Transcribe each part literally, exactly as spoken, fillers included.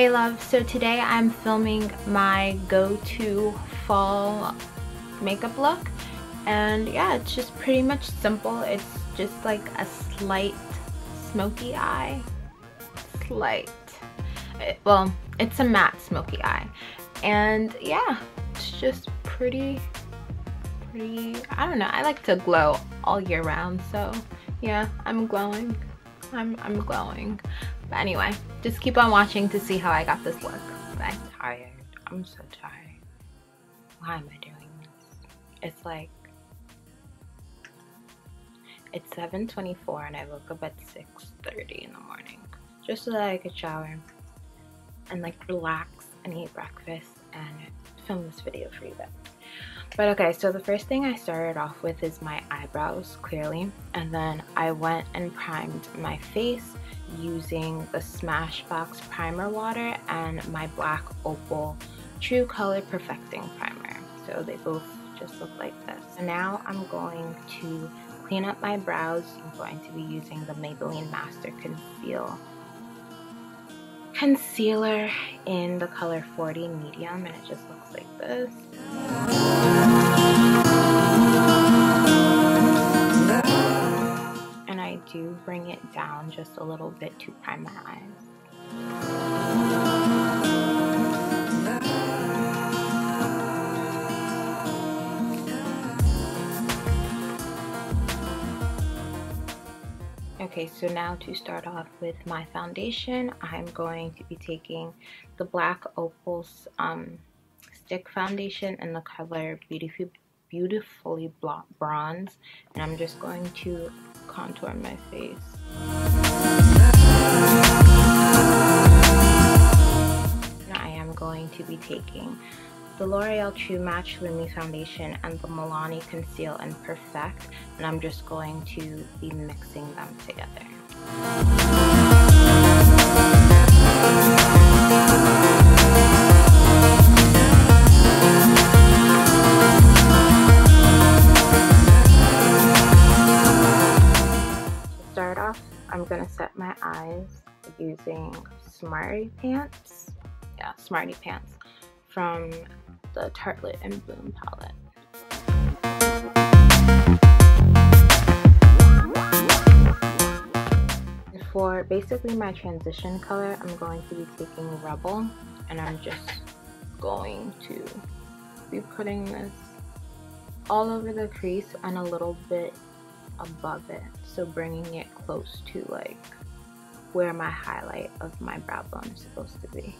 Hey love, so today I'm filming my go-to fall makeup look, and yeah, it's just pretty much simple. It's just like a slight smoky eye, slight, it, well it's a matte smoky eye, and yeah, it's just pretty, pretty, I don't know, I like to glow all year round, so yeah, I'm glowing, I'm, I'm glowing. But anyway, just keep on watching to see how I got this look. But I'm tired. I'm so tired. Why am I doing this? It's like, it's seven twenty-four and I woke up at six thirty in the morning. Just so that I could shower and like relax and eat breakfast and film this video for you guys. But okay, so the first thing I started off with is my eyebrows, clearly. And then I went and primed my face using the Smashbox Primer Water and my Black Opal True Color Perfecting Primer. So they both just look like this. So now I'm going to clean up my brows. I'm going to be using the Maybelline Master Conceal Concealer in the color forty medium, and it just looks like this. And I do bring it down just a little bit to prime my eyes. Okay, so now to start off with my foundation, I'm going to be taking the Black Opals um, Stick Foundation in the color Beautiful, Beautifully Bronze, and I'm just going to contour my face. And I am going to be taking the L'Oreal True Match Lumi Foundation and the Milani Conceal and Perfect, and I'm just going to be mixing them together. I'm gonna set my eyes using Smarty Pants, yeah, Smarty Pants from the Tartlette In Bloom palette. And for basically my transition color, I'm going to be taking Rebel, and I'm just going to be putting this all over the crease and a little bit above it, so bringing it close to like where my highlight of my brow bone is supposed to be.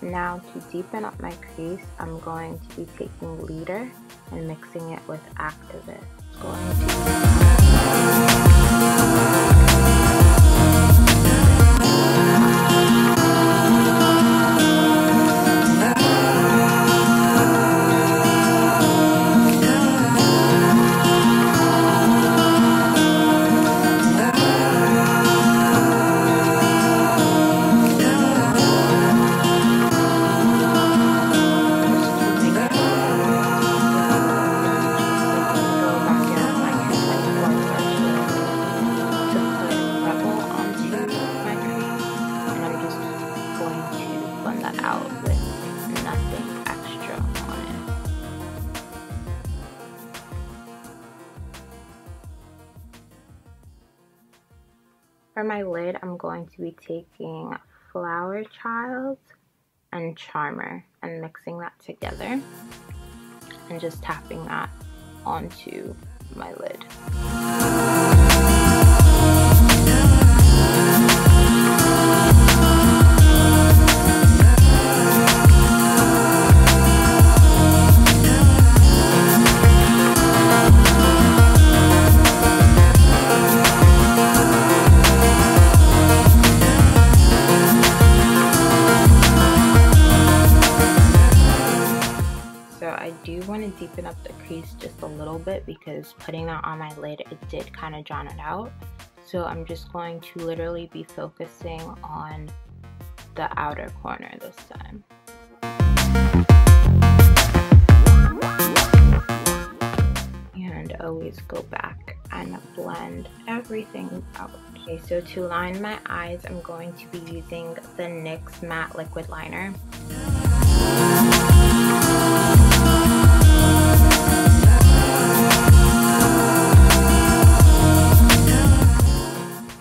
And now to deepen up my crease, I'm going to be taking Leader and mixing it with Activist. It's going to For my lid, I'm going to be taking Flower Child and Charmer and mixing that together and just tapping that onto my lid. Deepen up the crease just a little bit because putting that on my lid, it did kind of drown it out. So I'm just going to literally be focusing on the outer corner this time. And always go back and blend everything out. Okay, so to line my eyes, I'm going to be using the NYX Matte Liquid Liner.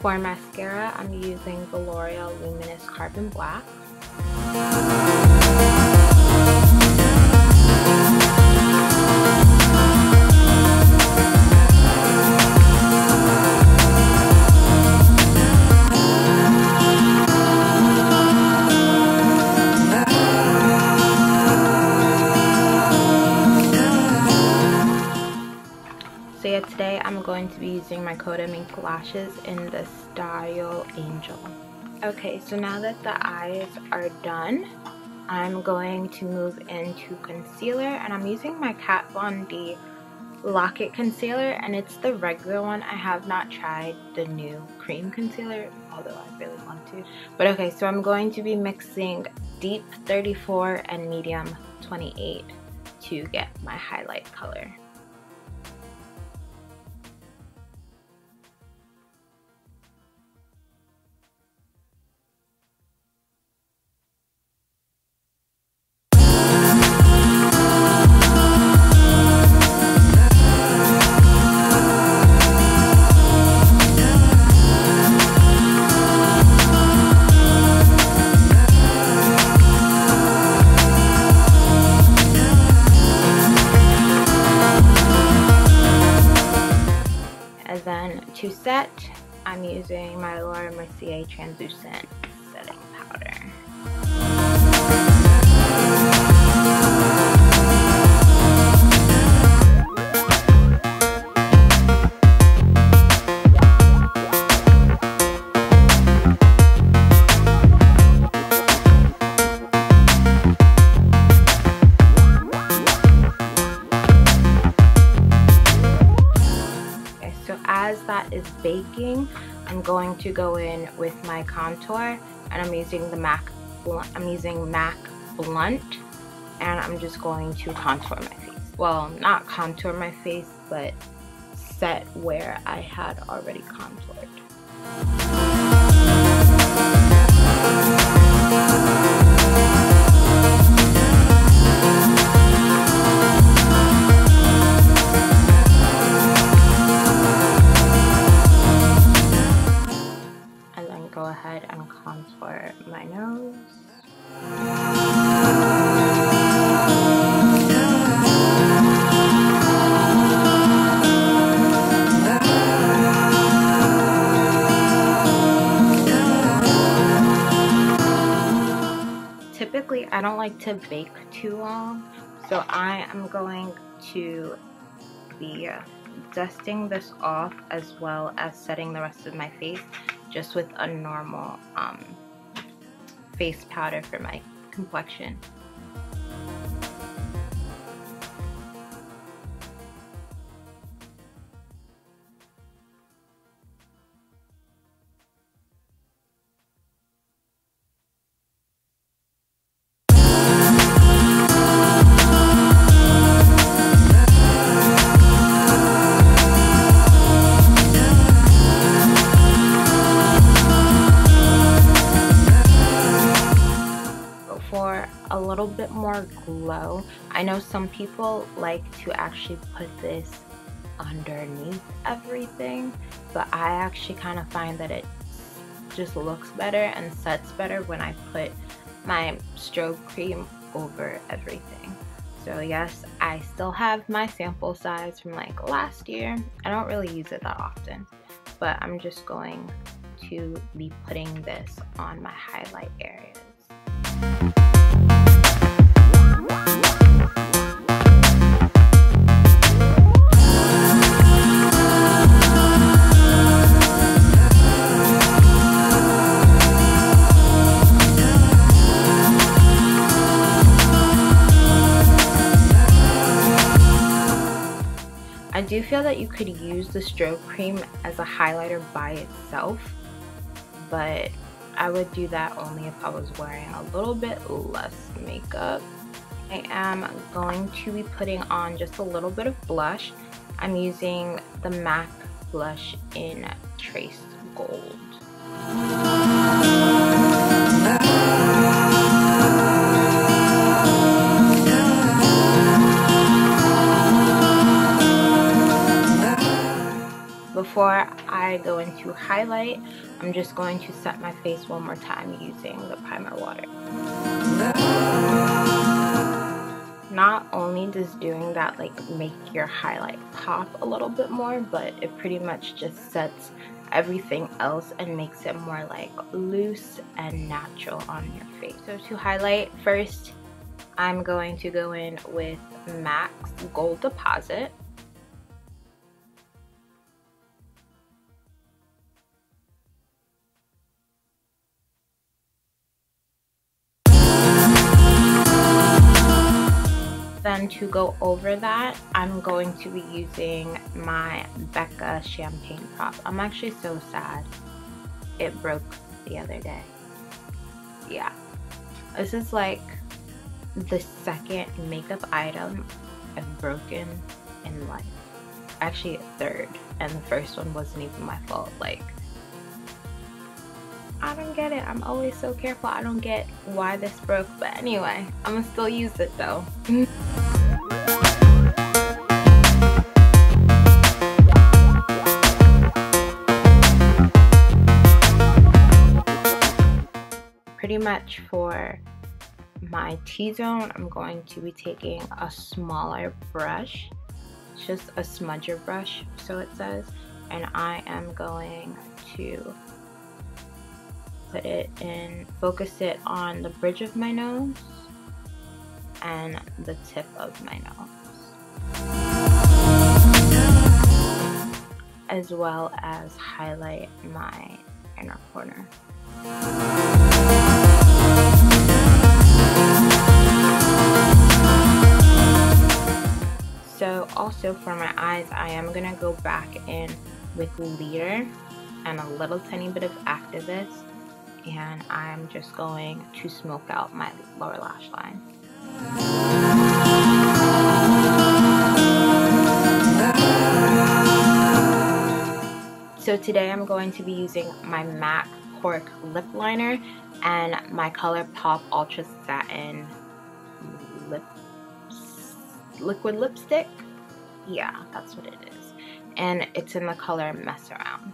For mascara, I'm using the L'Oreal Luminous Carbon Black. So yeah, today I'm going to be using my Coda Mink lashes in the style Angel. Okay, so now that the eyes are done, I'm going to move into concealer, and I'm using my Kat Von D Lock It Concealer, and it's the regular one. I have not tried the new cream concealer, although I really want to. But okay, so I'm going to be mixing deep thirty-four and medium twenty-eight to get my highlight color. To set, I'm using my Laura Mercier translucent setting powder. Is baking, I'm going to go in with my contour, and I'm using the MAC Blunt. I'm using MAC Blunt, and I'm just going to contour my face. Well, not contour my face, but set where I had already contoured. And contour my nose. Typically, I don't like to bake too long, so I am going to be dusting this off as well as setting the rest of my face, just with a normal um, face powder for my complexion. Bit more glow. I know some people like to actually put this underneath everything, but I actually kind of find that it just looks better and sets better when I put my strobe cream over everything. So yes, I still have my sample size from like last year. I don't really use it that often, but I'm just going to be putting this on my highlight areas. I do feel that you could use the strobe cream as a highlighter by itself, but I would do that only if I was wearing a little bit less makeup. I am going to be putting on just a little bit of blush. I'm using the MAC blush in Trace gold. Before I go into highlight, I'm just going to set my face one more time using the primer water. Not only does doing that like make your highlight pop a little bit more, but it pretty much just sets everything else and makes it more like loose and natural on your face. So to highlight, first I'm going to go in with MAC's Gold Deposit. Then to go over that, I'm going to be using my Becca Champagne Pop. I'm actually so sad it broke the other day. Yeah. This is like the second makeup item I've broken in life. Actually, third. And the first one wasn't even my fault. Like, I don't get it. I'm always so careful. I don't get why this broke. But anyway, I'm gonna still use it though. Pretty much for my T-zone, I'm going to be taking a smaller brush. It's just a smudger brush, so it says. And I am going to put it in, focus it on the bridge of my nose and the tip of my nose, as well as highlight my inner corner. So also for my eyes, I am gonna go back in with Leader and a little tiny bit of Activist, and I'm just going to smoke out my lower lash line. So today I'm going to be using my MAC Cork Lip Liner and my ColourPop Ultra Satin Lip Liquid Lipstick. Yeah, that's what it is. And it's in the color Mess Around.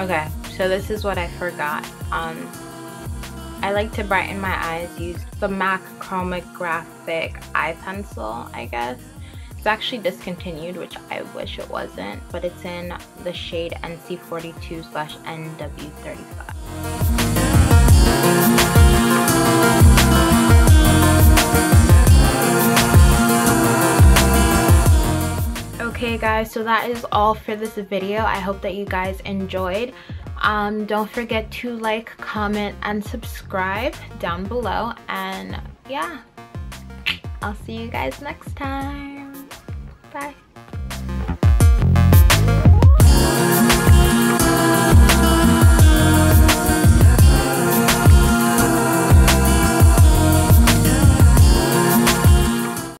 Okay, so this is what I forgot. Um, I like to brighten my eyes, use the MAC Chromographic Eye Pencil, I guess. It's actually discontinued, which I wish it wasn't, but it's in the shade N C forty-two slash N W thirty-five. Okay guys, so that is all for this video. I hope that you guys enjoyed. Um, don't forget to like, comment, and subscribe down below. And yeah, I'll see you guys next time. Bye.